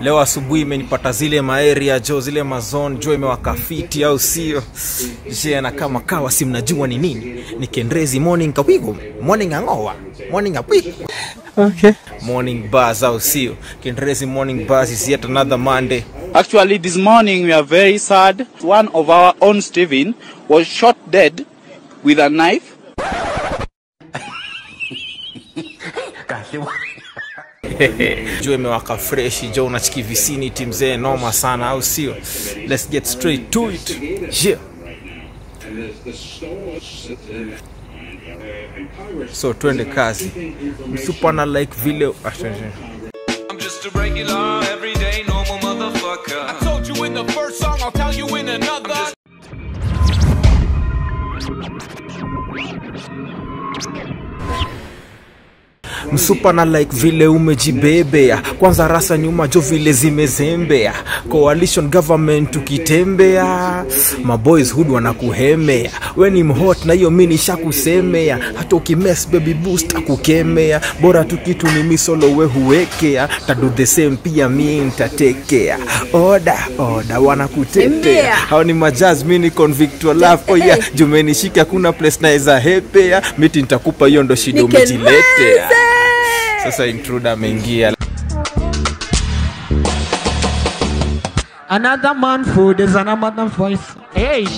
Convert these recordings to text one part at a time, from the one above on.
Leo asubuhi imenipata zile maeria jo, zile mazon jo imewaka fiti au sio. Na kama kawa si mnajua ni nini. Ni KenRazy morning kawigo, morning hangover, morning api. Okay. Morning buzz au sio. KenRazy morning buzz is yet another Monday. Actually this morning we are very sad. One of our own Steven was shot dead with a knife. Juu imewaka fresh, juu unachiki vicinity mzee noma sana au sio. Let's get straight to it. Yeah. So twende kazi. Msupana like video. I'm just a regular everyday normal motherfucker. I told you in the first song, I'll tell you in another. Msupana like vile umejibebea, kwanza rasa nyuma jo vile zimezembea. Coalition government tukitembea, my boys hood wanakuhemea. We ni mhot na hiyo mimi nishakusemea, hata ukimess baby boost akukemea. Bora tu kitu ni misolo we huwekea, ta do the same pia mimi nitatekea. Oda wanakutetea. Hao ni majazz, mimi ni convict to love. Oh yeah, jumenishika kuna place na iza hepea, miti nitakupa hiyo ndo shida umejiletea. Sasa intruder ameingia. Another man food is another voice. Hey.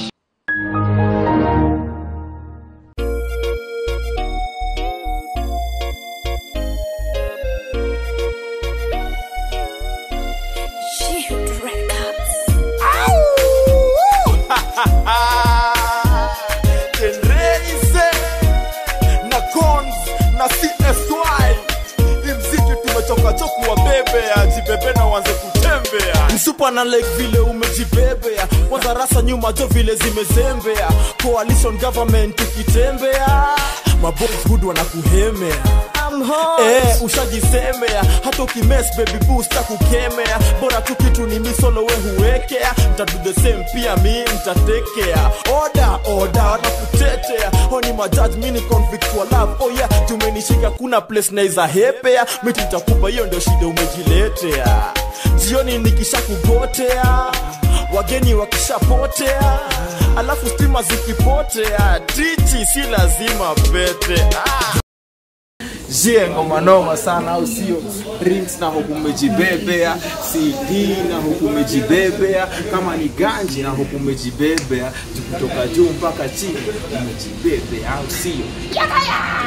Msupana like vile umejibebea, kwanza rasa nyuma jo vile zimezembea. Coalition government tukitembea, maboys good wanakuhemea. Ushajisemea, hata ukimess baby boost akukemea. Bora tu kitu ni misolo we huwekea, mta do the same pia mimi nitatekea. Order wanakutetea. Honi majudge, mimi ni convict to love. Oh yeah, tumenishika kuna place na iza hepea, mimi nitakupa hiyo ndio shida umejiletea. Jioni nikisha kugotea, wageni wakishapotea, alafu stima zikipotea, triti si lazima pete. Jengo manoma sana au sio. Rings na hukumejibebea, CD na hukumejibebea, kama ni ganji na hukumejibebea, kutoka juu mpaka chini umejibebea au sio.